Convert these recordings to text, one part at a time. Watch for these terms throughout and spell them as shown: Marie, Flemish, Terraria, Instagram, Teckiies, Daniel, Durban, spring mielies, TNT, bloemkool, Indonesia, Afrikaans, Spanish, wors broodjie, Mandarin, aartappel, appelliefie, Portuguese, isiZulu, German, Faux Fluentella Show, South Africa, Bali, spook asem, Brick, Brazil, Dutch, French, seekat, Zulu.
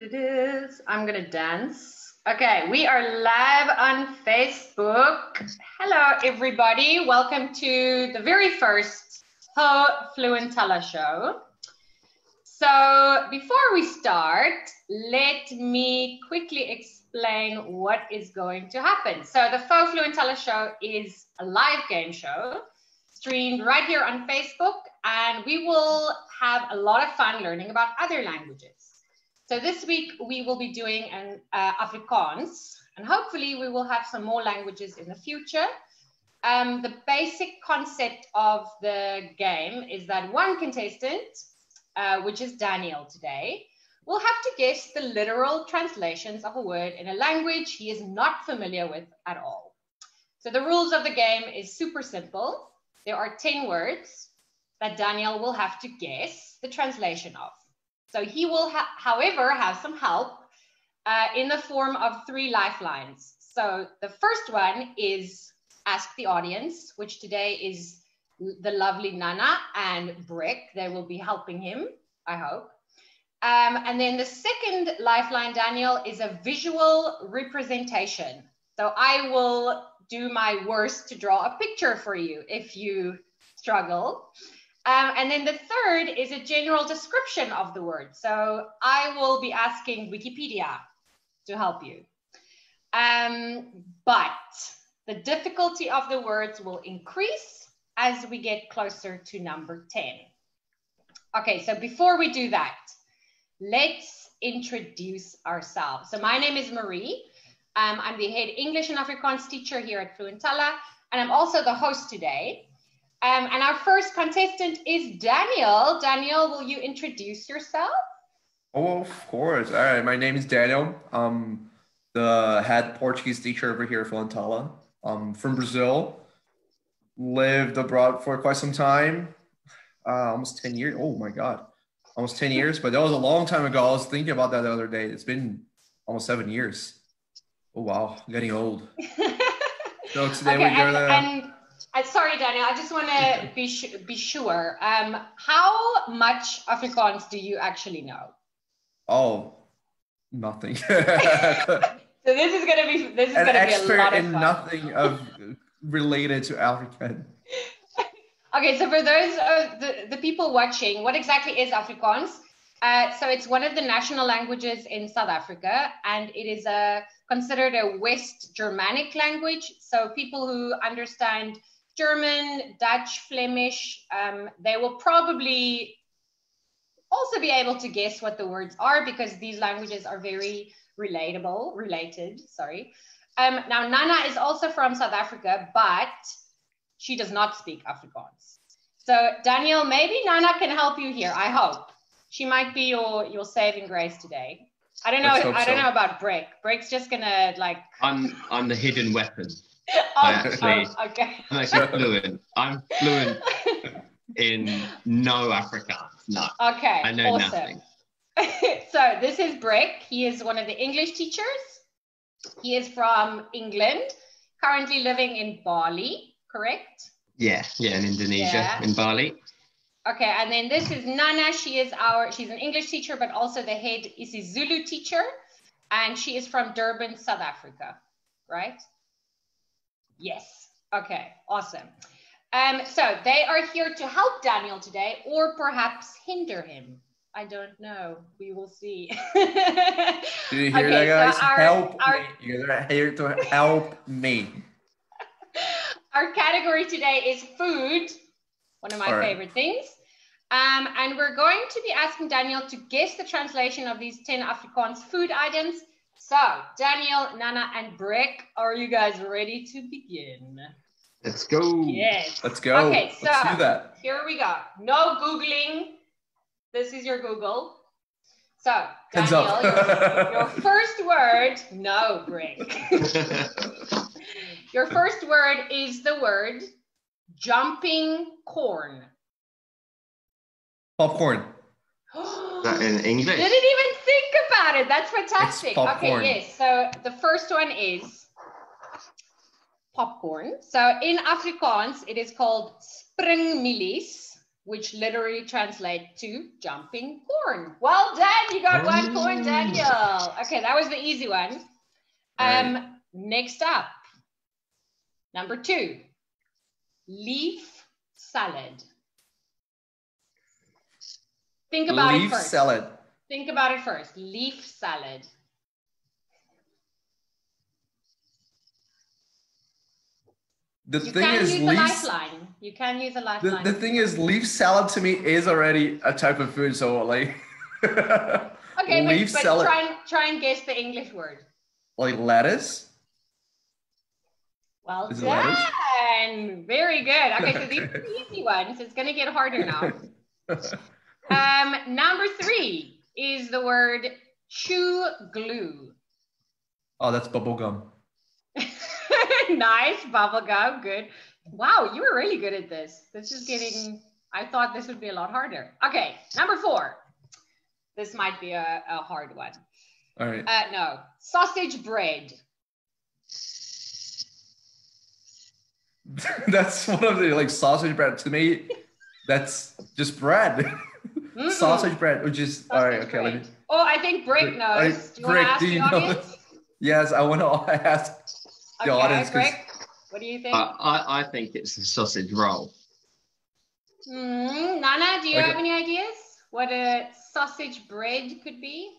It is. I'm gonna dance. Okay, we are live on Facebook. Hello, everybody. Welcome to the very first Faux Fluentella Show. So before we start, let me quickly explain what is going to happen. So the Faux Fluentella Show is a live game show streamed right here on Facebook, and we will have a lot of fun learning about other languages. So this week we will be doing an Afrikaans, and hopefully we will have some more languages in the future. The basic concept of the game is that one contestant, which is Daniel today, will have to guess the literal translations of a word in a language he is not familiar with at all. So the rules of the game is super simple. There are 10 words that Daniel will have to guess the translation of. So he will, however, have some help in the form of 3 lifelines. So the first one is Ask the Audience, which today is the lovely Nana and Brick. They will be helping him, I hope. And then the second lifeline, Daniel, is a visual representation. So I will do my worst to draw a picture for you if you struggle. And then the third is a general description of the word. So I will be asking Wikipedia to help you. But the difficulty of the words will increase as we get closer to number 10. Okay, so before we do that, let's introduce ourselves. So my name is Marie. I'm the head English and Afrikaans teacher here at Fluentella, and I'm also the host today. And our first contestant is Daniel. Daniel, will you introduce yourself? Oh, of course. All right. My name is Daniel. I'm the head Portuguese teacher over here at Fluentella. I'm from Brazil. Lived abroad for quite some time. Almost 10 years. Oh, my God. Almost 10 years. But that was a long time ago. I was thinking about that the other day. It's been almost 7 years. Oh, wow. I'm getting old. So today okay, we're going to... Sorry, Daniel, I just want to be sure. How much Afrikaans do you actually know? Oh, nothing. So this is gonna be a lot of fun. An expert in nothing of related to African. Okay, so for those the people watching, what exactly is Afrikaans? So it's one of the national languages in South Africa, and it is considered a West Germanic language. So people who understand German, Dutch, Flemish, they will probably also be able to guess what the words are because these languages are very related. Now, Nana is also from South Africa, but she does not speak Afrikaans. So Daniel, maybe Nana can help you here, I hope. She might be your saving grace today. I don't know. I don't know about Brick. Brick's just gonna like. I'm the hidden weapon. Okay. I'm actually fluent. I'm fluent in no Afrikaans. No. Okay. I know awesome. Nothing. So this is Brick. He is one of the English teachers. He is from England, currently living in Bali. Correct? Yeah, in Indonesia, in Bali. Okay, and then this is Nana. She's an English teacher, but also the head isiZulu teacher, and she is from Durban, South Africa, right? Yes. Okay, awesome. So they are here to help Daniel today, or perhaps hinder him. I don't know. We will see. Do you hear that, guys? So help me. You're here to help me. Our category today is food. One of my favorite things. And we're going to be asking Daniel to guess the translation of these 10 Afrikaans food items. So, Daniel, Nana, and Brick, are you guys ready to begin? Let's go. Yes. Let's go. Okay, so let's do that. Here we go. No Googling. This is your Google. So, Daniel, your first word, no, Brick. Your first word is the word... jumping corn. Popcorn. Not in English. Didn't even think about it. That's fantastic. Okay, yes. So the first one is popcorn. So in Afrikaans, it is called spring mielies. which literally translates to jumping corn. Well done, you got one corn, Daniel. Okay, that was the easy one. Next up, number two, leaf salad. Think about it first. Leaf salad. Think about it first, leaf salad. You can use a lifeline. The thing is, leaf salad to me is already a type of food, so like. Okay, leaf salad. Try and guess the English word. Like lettuce? Well done. Lettuce? Very good. Okay, so these are the easy ones. It's going to get harder now. Number three is the word chew glue. Oh, that's bubblegum. Nice, bubblegum, good. Wow, you were really good at this. This is getting, I thought this would be a lot harder. Okay, number four. This might be a hard one. All right. No, sausage bread. That's one of the, like, sausage bread. To me, that's just bread. Mm-mm. Sausage bread, which is, all right, okay. Let me, oh, I think Brick knows. Right, do you want to ask the audience? Yes, I want to ask the audience. Brick, what do you think? I think it's a sausage roll. Nana, do you have any ideas what a sausage bread could be?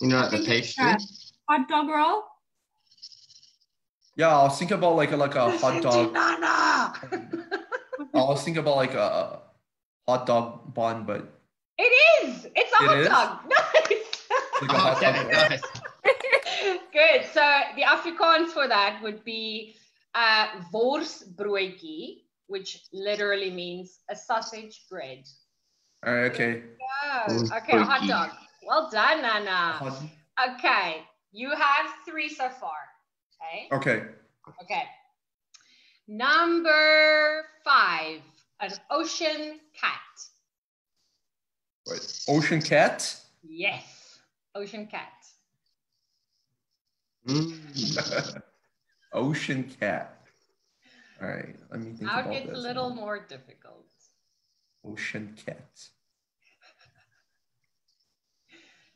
You know, like the pastry. Hot dog roll? Yeah, I was thinking about like a hot dog. I was thinking about like a hot dog bun, but. It is! It's a hot dog! Nice! Like a hot dog. Nice. Good. So the Afrikaans for that would be wors broodjie, which literally means a sausage bread. All right, okay. Okay, a hot dog. Well done, Nana. Okay, you have three so far. Okay. Okay. Okay. Number five, an ocean cat. Wait, ocean cat? Yes, ocean cat. Ocean cat. All right, let me think about this. Now it gets a little more difficult. Ocean cat.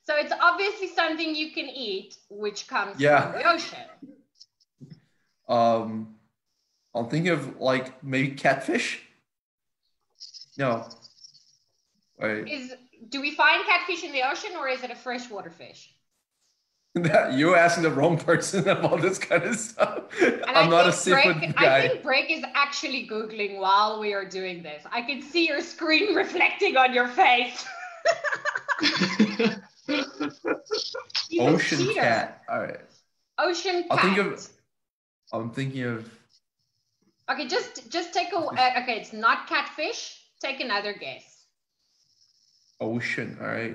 So it's obviously something you can eat, which comes from the ocean. I'm thinking of like maybe catfish. No. Wait. Do we find catfish in the ocean, or is it a freshwater fish? You're asking the wrong person about this kind of stuff. And I'm not a seafood guy. I think Brick is actually Googling while we are doing this. I can see your screen reflecting on your face. Ocean cat. All right. Ocean cat. I'm thinking of. Okay, just take a. Okay, it's not catfish. Take another guess. Ocean. All right.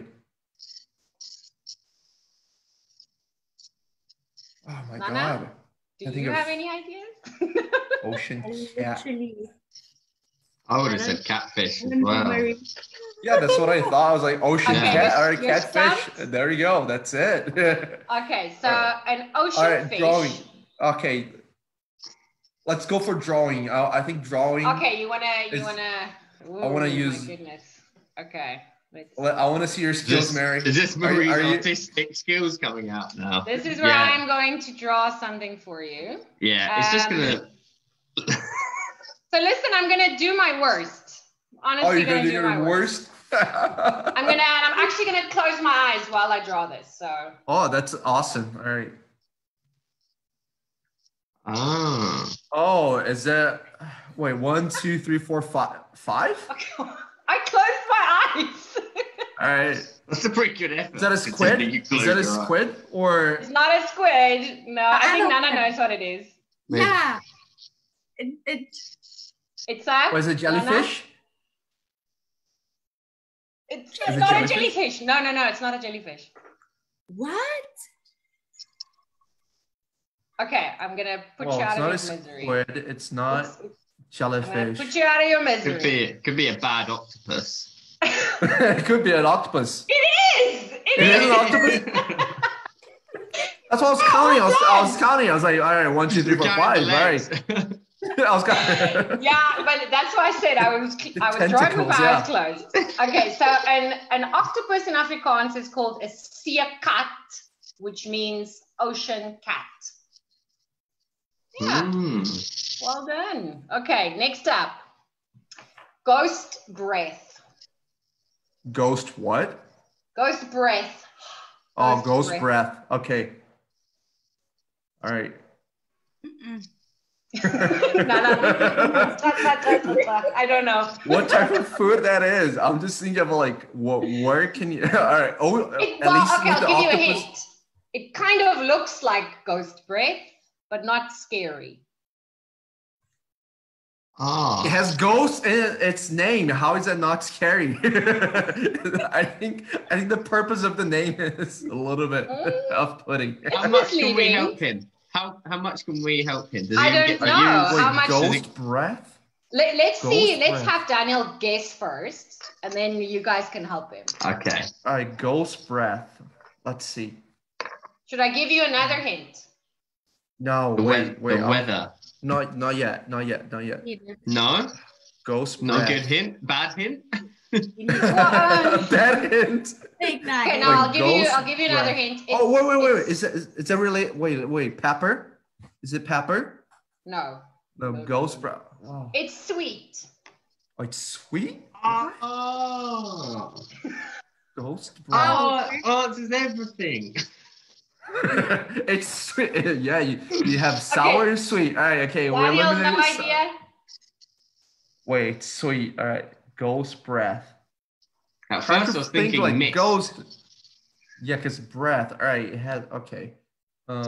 Oh my God. Do you have any ideas? Ocean cat. I would have said catfish as well. Yeah, that's what I thought. I was like, ocean cat, all right, catfish. Stumped. There you go. That's it. Okay, so an ocean fish. Drawing. Okay. Let's go for drawing. I think drawing. Okay, I want to use. My goodness. Okay. I want to see your skills, Mary. Is this Marie's artistic skills coming out now? This is where I'm going to draw something for you. Yeah, it's just going to... So listen, I'm going to do my worst. Honestly, you're going to do your worst? I'm actually going to close my eyes while I draw this. So. Oh, that's awesome. All right. Oh, is that... Wait, 1, 2, 3, 4, 5. Five? Okay. I closed my eyes. All right. That's a pretty good effort. Is that a squid? Is that a squid or? It's not a squid. No, I think Nana knows what it is. Maybe. Yeah. It's a. Was it jellyfish? It's not a jellyfish. No, it's not a jellyfish. What? Okay, I'm gonna put you out of your misery. Squid. It's not. It's jellyfish. Put you out of your misery. Could be a bad octopus. It could be an octopus. It is. It is an octopus. That's what I was counting. I was counting. I was like, all right, 1, 2, 3, 4, 5. All right. Yeah, but that's why I said I was driving with my eyes closed. Okay, so an octopus in Afrikaans is called a seekat, which means ocean cat. Yeah. Mm. Well done. Okay, next up. Ghost breath. Ghost what? Ghost breath. Oh, ghost breath. Okay. All right. Mm-mm. I don't know what type of food that is. I'm just thinking of like, what? Where can you? All right. Oh, it, well, at least okay, I'll give you a hint. It kind of looks like ghost breath, but not scary. Ah, it has ghosts in its name. How is that not scary? I think the purpose of the name is a little bit off-putting. How much can we help him? How much can we help him? I don't know. How much ghost breath? Let's see. Let's have Daniel guess first, and then you guys can help him. Okay. All right, ghost breath. Let's see. Should I give you another hint? No. Wait. The weather. Not yet. No. Ghost breath. No good hint. Bad hint. Bad hint. Exactly. Okay, no, like I'll give you another hint. It's, oh, wait. Is that really? Wait. Pepper? Is it pepper? No. Ghost breath. Oh. It's sweet. Oh, it's sweet. Oh. Ghost breath. Oh, it's everything. It's sweet. Yeah, you have sour and sweet. All right. Okay. Daniel, we're limited. No idea. Wait, sweet. All right. Ghost breath. At first I was thinking like mixed. Ghost. Yeah, because breath. All right, it has okay. No.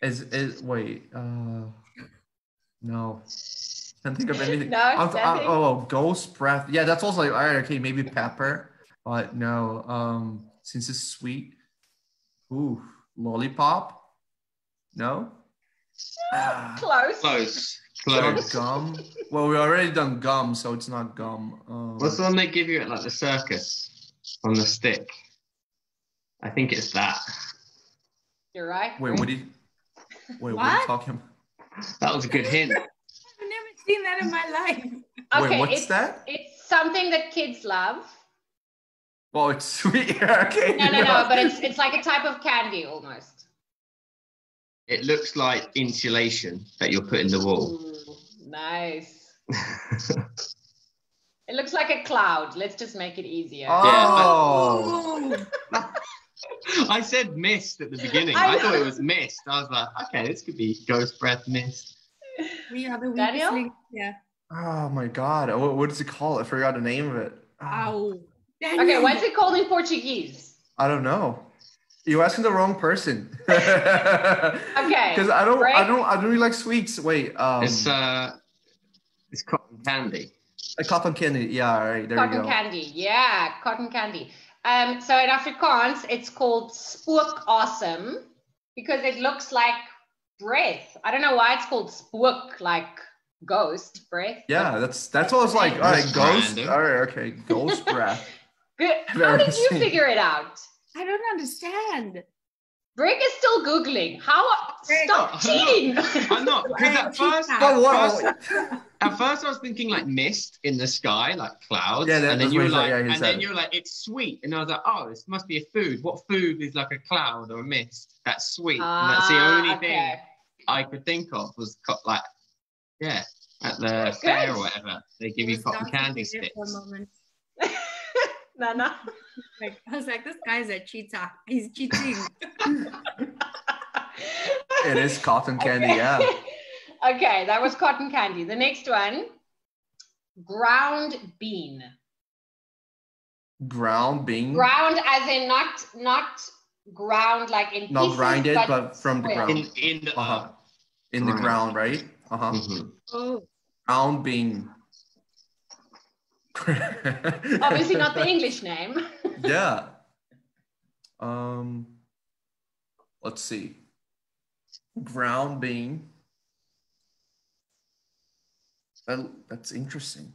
Can't think of anything. No, ghost breath. Yeah, that's also like all right, okay, maybe pepper, but no. Since it's sweet. Ooh, lollipop. No? Close. Gum. Well, we already done gum, so it's not gum. What's the one they give you at like the circus on the stick? I think it's that. You're right. What are you talking about? That was a good hint. I've never seen that in my life. Okay, wait, what's that? It's something that kids love. Well, it's sweet. Okay. No, but it's like a type of candy almost. It looks like insulation that you'll put in the wall. Ooh, nice. It looks like a cloud. Let's just make it easier. Oh. Yeah, I said mist at the beginning. I thought it was mist. I was like, okay, this could be ghost breath mist. We are the Daniel? Yeah. Oh my God. What does it call? I forgot the name of it. Oh. Okay, what's it called in Portuguese? I don't know. You're asking the wrong person. Okay. Because I don't really like sweets. Wait. It's cotton candy. Cotton candy. Yeah. All right. There you go. Cotton candy. Yeah. Cotton candy. So in Afrikaans, it's called spook asem because it looks like breath. I don't know why it's called spook, like ghost breath. Yeah. That's what I was like. All right. Ghost. All right. Okay. Ghost breath. Good. How did you figure it out? I don't understand. Brick is still Googling. How? Brick. Stop cheating. I'm not. Because at first I was thinking like mist in the sky, like clouds. Yeah, and then you were like, it's sweet. And I was like, oh, this must be a food. What food is like a cloud or a mist? That's sweet. And that's the only thing I could think of was like, yeah, at the fair or whatever. They give you cotton candy sticks. No. I was like, this guy's a cheater. He's cheating. It is cotton candy, yeah. Okay, that was cotton candy. The next one, ground bean. Ground bean? Ground as in not ground like in not pieces. Not grinded, but from the ground. In the, in the ground, right? Uh-huh. Mm-hmm. Oh. Ground bean. Obviously not the English name. Yeah. Let's see. Ground bean. Well, that's interesting.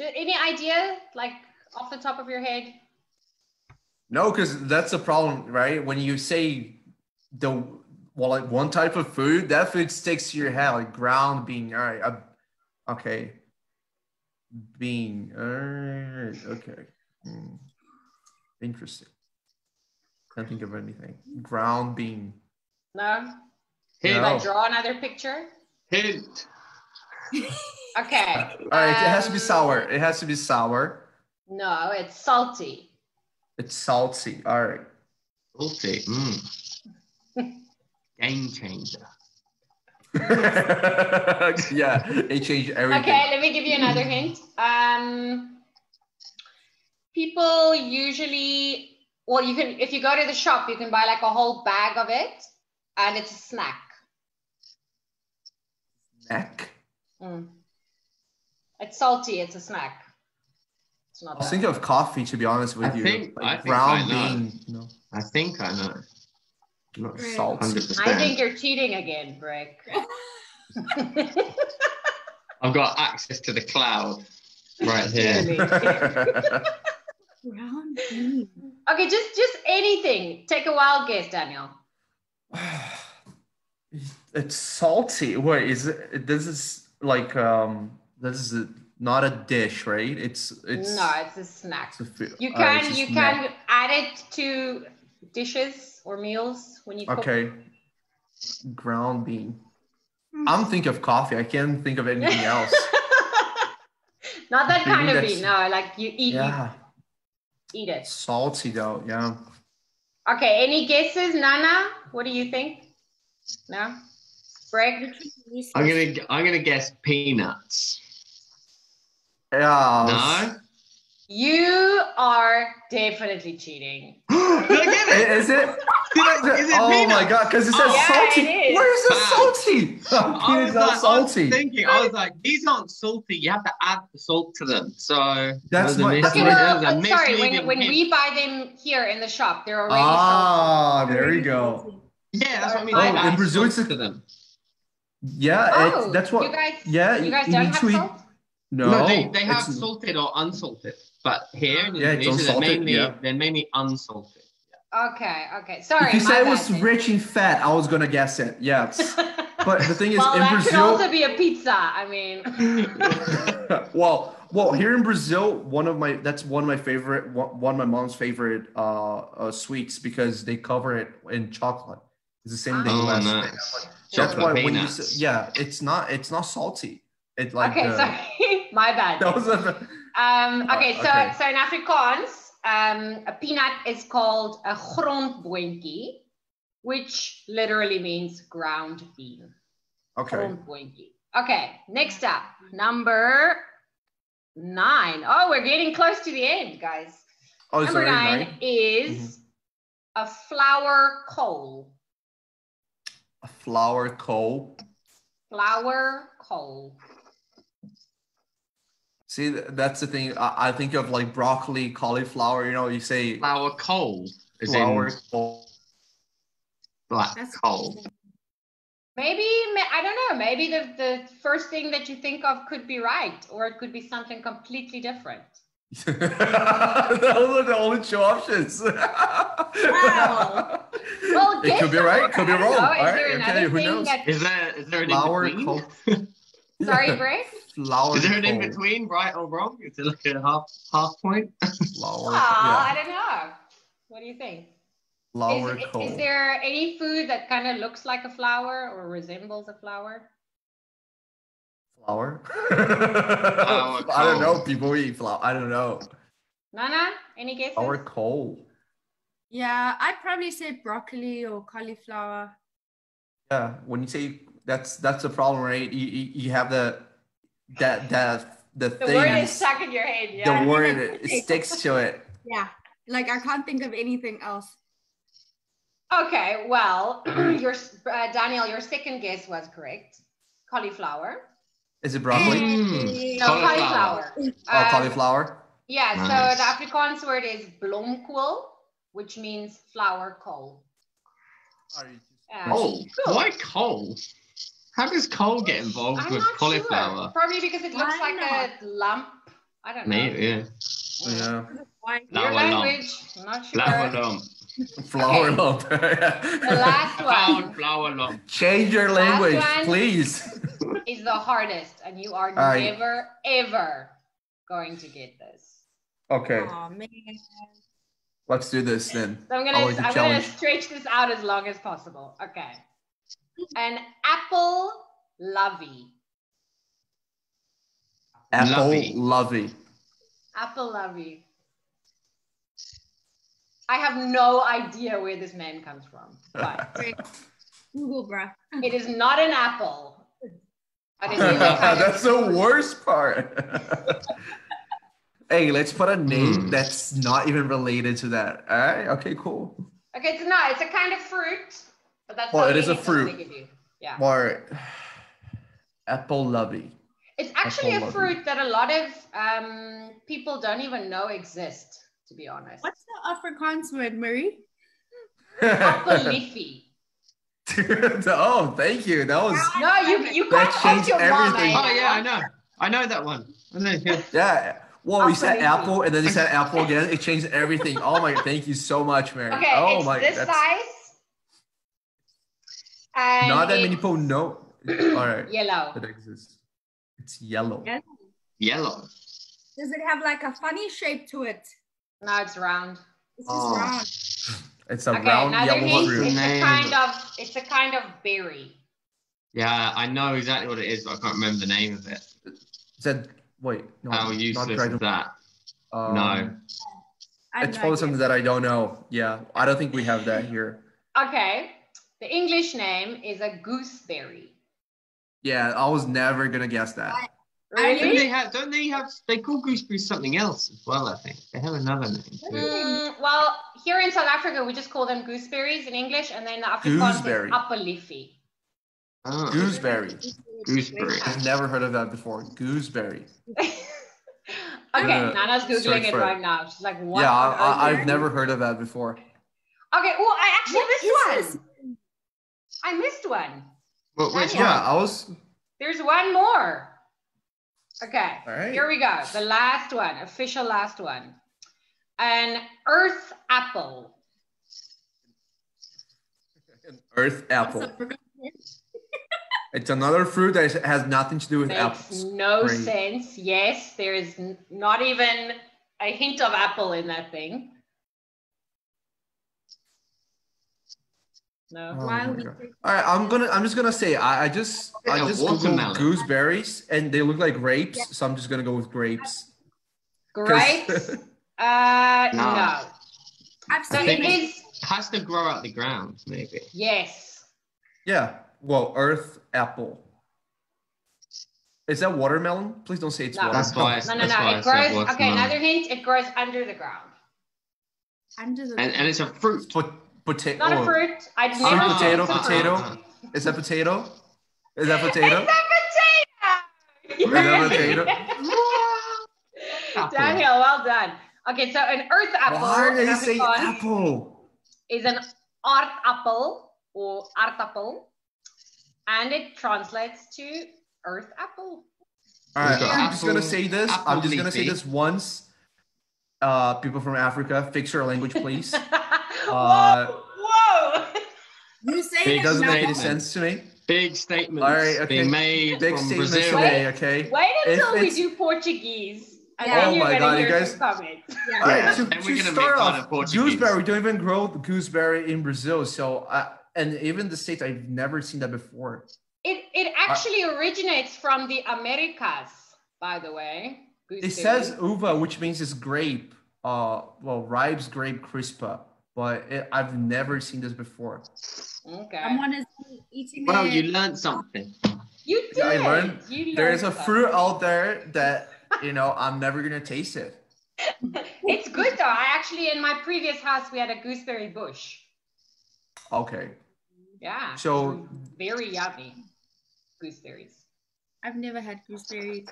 Any idea, like off the top of your head? No, because that's the problem, right? When you say the well, like one type of food, that food sticks to your head, like ground bean. All right, okay, bean. All right, okay, interesting. Can't think of anything. Ground bean. No. Can I draw another picture? Hint. Okay. All right, it has to be sour. It has to be sour. No, it's salty. It's salty. All right. Salty. Game changer. Yeah, it changed everything. Okay, let me give you another hint. People usually, well, you can, if you go to the shop, you can buy like a whole bag of it, and it's a snack. Snack? It's salty. It's a snack. It's not. I was thinking of coffee, to be honest with you. Like brown bean. No. I think I know. Not salty. I think you're cheating again, Brick. I've got access to the cloud right here. Brown bean. Okay, just anything. Take a wild guess, Daniel. It's salty. Wait, is it? This is like this is not a dish, right? It's no, it's a snack. You can you can add it to dishes or meals when you cook. Okay, ground bean. I'm thinking of coffee. I can't think of anything else. Not that bean, kind of bean. No, like you eat. Yeah. Eat it. Salty though, yeah. Okay, any guesses, Nana? What do you think? No? Greg? I'm gonna guess peanuts. Yeah. No? You are definitely cheating. Did I get it? Is it? Is it oh peanuts? My god, because it says salty. Yeah, it is. Where is the salty? Peanuts are salty. I was like, these aren't salty. You have to add the salt to them. So that's what it is. I'm sorry, when we buy them here in the shop, they're already salty. Ah, there you go. Yeah, that's what I mean. Oh, in Brazil, it's to them. Yeah, oh, that's what. You guys don't have salt? No, they have salted or unsalted, but here in Indonesia, they're mainly unsalted. Yeah. Okay. Sorry. If you said it was rich in fat, I was gonna guess it. Yeah, but the thing is, well, in Brazil, could also be a pizza. I mean, well, here in Brazil, one of my mom's favorite sweets because they cover it in chocolate. It's the same thing. Oh, nice. That's why when you say, it's not salty. It's like sorry. My bad. So in Afrikaans, a peanut is called a grondboontjie, which literally means ground bean. Okay. Grondboontjie. Okay, next up, number 9. Oh, we're getting close to the end, guys. Oh, number 9 is a flower coal. A flower coal? Flower coal. See, that's the thing. I think of like broccoli, cauliflower. You know, you say flower coal. Flower coal. Black coal. Maybe, I don't know. Maybe the first thing that you think of could be right, or it could be something completely different. Those are the only 2 options. Wow. Well, it could be right. Could be wrong. Is there an in between? Sorry, Brick. Flower is there an in-between, right or wrong? Is it like a half point? Flower. I don't know. What do you think? Flower coal. Is there any food that kind of looks like a flower or resembles a flower? Flower? I don't know. People eat flower. I don't know. Nana, any guesses? Flower coal. Yeah, I'd probably say broccoli or cauliflower. Yeah, when you say that's the problem, right? You have the word is stuck in your head. Yeah. The word it sticks to it. Yeah, like I can't think of anything else. Okay, well, Daniel, your second guess was correct. Cauliflower. Is it broccoli? No, cauliflower. Oh, cauliflower. Yeah. Nice. So the Afrikaans word is bloemkool, which means flower coal. Coal? Cool. Why coal? How does coal get involved with cauliflower? Sure. Probably because it looks like a lump. I don't know. Maybe, yeah. Your language, I'm not sure. Flower okay. lump. The last one. Flower lump. Change your language, please. Is the hardest, and you are never, ever going to get this. Okay. Oh, man. Let's do this then. So I'm gonna stretch this out as long as possible. Okay. An apple lovey. Apple lovey. Apple lovey. I have no idea where this man comes from. But Google, bruh. It is not an apple. But it is that's the worst part. Hey, let's put a name that's not even related to that. All right. Okay, cool. Okay, it's not. It's a kind of fruit, but that's it is a fruit. Yeah. Or apple lovey. It's actually a fruit that a lot of people don't even know exists, to be honest. What's the Afrikaans word, Marie? Appelliefie. Oh, thank you. That was no, you can't change everything. Oh yeah, I know that one. Yeah. Well, we said apple, and then you said apple again. It changed everything. Oh my! Thank you so much, Mary. Okay, oh, it's this size. And not that many people know. All right. Yellow. It exists. It's yellow. Yellow. Does it have like a funny shape to it? No, it's round. It's round. It's a round yellow fruit. It's a kind of berry. Yeah, I know exactly what it is, but I can't remember the name of it. It's a how useless is that? No. It's probably something that I don't know. Yeah, I don't think we have that here. Okay. The English name is a gooseberry. Yeah, I was never going to guess that. Really? They call gooseberry something else as well, I think. They have another name too. Well, here in South Africa, we just call them gooseberries in English, and then the Afrikaans is appelliefie. Oh. Gooseberry. I've never heard of that before. Gooseberry. Okay, Nana's Googling it right now. She's like, what? Yeah, I've never heard of that before. Okay, well, I actually missed one. I missed one. Well, wait, yeah, there's one more. Okay, here we go. The last one, official last one. An earth apple. An earth apple. It's another fruit that has nothing to do with apples. No sense. Yes, there is not even a hint of apple in that thing. No. Oh all right, I'm just gonna say I just Googled gooseberries and they look like grapes, so I'm just gonna go with grapes. Grapes? No. Absolutely. It has to grow out the ground, maybe. Yes. Yeah. Well, earth apple. Is that watermelon? Please don't say it's watermelon. No. It grows. Okay, another hint. It grows under the ground. Under the ground. And it's a fruit. Potato. Not a fruit. I'd never potato. Is that potato? Is that potato? It's a potato. Is that potato? Daniel, well done. Okay, so an earth apple. Why did he say apple? Is an aartappel or aartappel. And it translates to earth apple. All right, I'm just gonna say this. I'm just gonna say this once. People from Africa, fix your language, please. Whoa! You say it doesn't make any sense to me. Big statements. All right, okay. Big from statements Brazil. Today, okay. Wait until we do Portuguese. Yeah. Oh my God, you guys! Yeah. All right, to start off, gooseberry. We don't even grow the gooseberry in Brazil, so and even the States, I've never seen that before. It actually originates from the Americas, by the way. Gooseberry. It says uva, which means it's grape. Ripe's grape crispa. But I've never seen this before. Okay. Someone is eating it. Wow, you learned something. You did. I learned. There is a fruit out there that, I'm never going to taste it. It's good though. I actually, in my previous house, we had a gooseberry bush. Okay. Yeah. So very yummy gooseberries. I've never had gooseberries.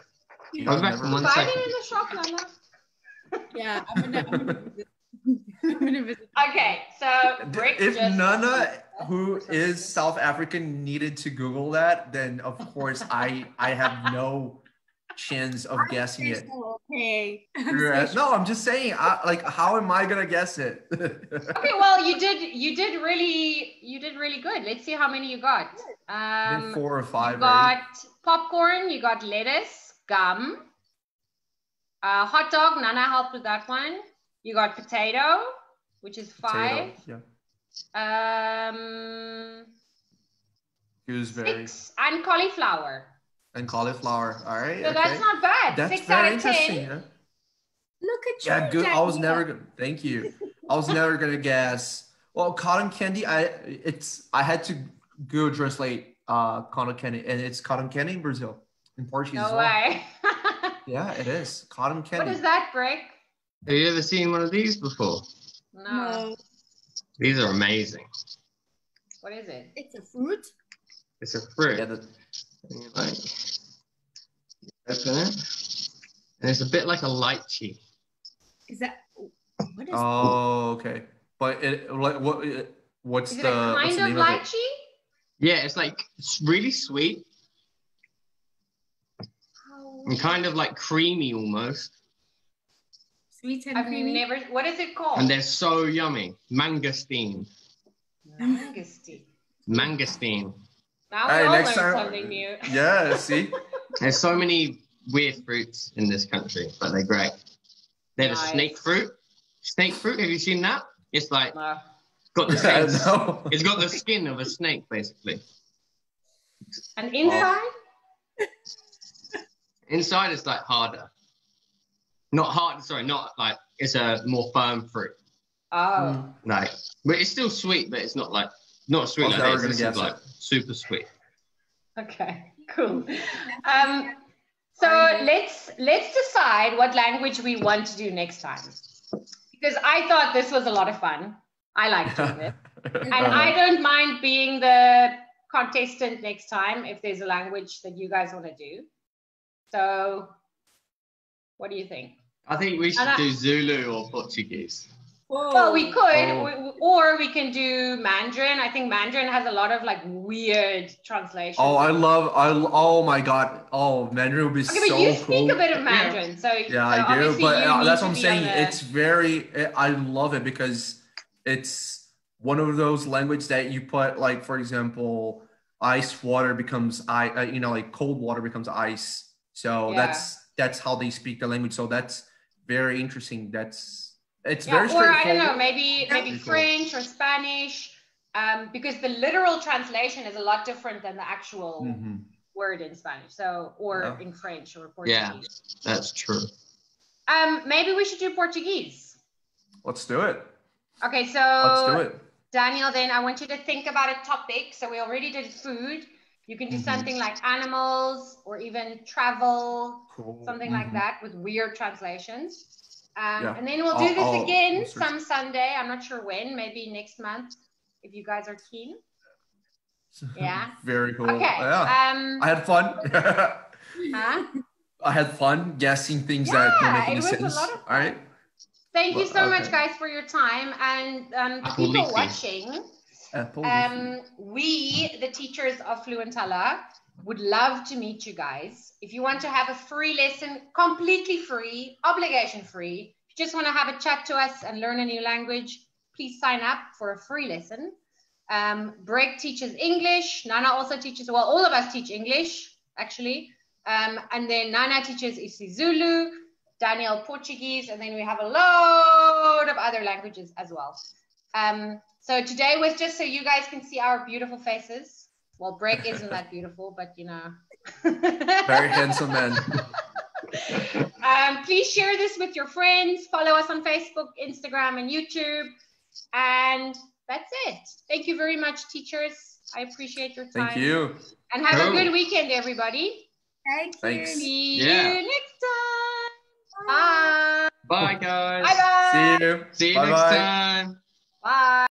You buy them in the shop, Nana. Yeah, I'm gonna visit. Okay, so if Nana, who is South African, needed to Google that, then of course I have no chance of guessing it. Okay. No, I'm just saying, like, how am I gonna guess it? Okay, well, you did really good. Let's see how many you got. 4 or 5. You got popcorn, you got lettuce, gum, hot dog. Nana helped with that one. You got potato, which is 5. Potato, yeah. Gooseberry. 6, and cauliflower. And cauliflower, all right. So that's not bad. That's 6 out of 10. Huh? Look at you. Yeah, good. Daniel. I was never gonna. Thank you. I was never gonna guess. Well, cotton candy. I had to go translate cotton candy, and it's cotton candy in Brazil, in Portuguese. No way. Yeah, it is cotton candy. What is that, Brick? Have you ever seen one of these before? No. These are amazing. What is it? It's a fruit. It's a fruit. Yeah, and you like open it, and it's a bit like a lychee. Is that what is? Oh, okay. But it like what? What's the kind of lychee? Yeah, it's like it's really sweet and kind of like creamy almost. Sweet and creamy. Never. What is it called? And they're so yummy. Mangosteen. Mangosteen. Mangosteen. Hey, next time, something new. Yeah, see? There's so many weird fruits in this country, but they're great. They have a snake fruit. Snake fruit, have you seen that? It's like, got the same, it's got the skin of a snake, basically. And inside? Inside is like harder. Not hard, sorry, not like, it's a more firm fruit. Oh. Like, but it's still sweet, but it's not like, not sweet like that. This is like super sweet. Okay, cool. So let's decide what language we want to do next time, because I thought this was a lot of fun. I liked doing it, and I don't mind being the contestant next time if there's a language that you guys want to do. So, what do you think? I think we should do Zulu or Portuguese. Whoa. Well, we could, or we can do Mandarin. I think Mandarin has a lot of like weird translations. Oh, oh my God. Oh, Mandarin would be so cool. Okay, but you speak a bit of Mandarin. So yeah, I do, but that's what I'm saying. It's very, I love it because it's one of those languages that you put, like, for example, ice water becomes, you know, like cold water becomes ice. So that's how they speak the language. So that's very interesting. It's very straightforward. Or I don't know, maybe French or Spanish, because the literal translation is a lot different than the actual word in Spanish. So, in French or Portuguese. Yeah, that's true. Maybe we should do Portuguese. Let's do it. Okay, so let's do it. Daniel, then I want you to think about a topic. So we already did food. You can do something like animals or even travel, something like that with weird translations. And then we'll do this again some Sunday. I'm not sure when, maybe next month, if you guys are keen. Yeah. Very cool. Okay. Yeah. I had fun. I had fun guessing things that didn't make any sense. It was a lot of fun. All right. Thank you so much, guys, for your time. And the people watching, we, the teachers of Fluentella, would love to meet you guys. If you want to have a free lesson, completely free, obligation free, if you just want to have a chat to us and learn a new language, please sign up for a free lesson. Brick teaches English. Nana also teaches, well, all of us teach English, actually. And then Nana teaches isiZulu, Daniel Portuguese, and then we have a load of other languages as well. So today was just so you guys can see our beautiful faces. Well, Brick isn't that beautiful, but you know. Very handsome man. Please share this with your friends. Follow us on Facebook, Instagram, and YouTube. And that's it. Thank you very much, teachers. I appreciate your time. Thank you. And have a good weekend, everybody. Thanks. See you next time. Bye. Bye, guys. Bye-bye. See you. See you next time. Bye.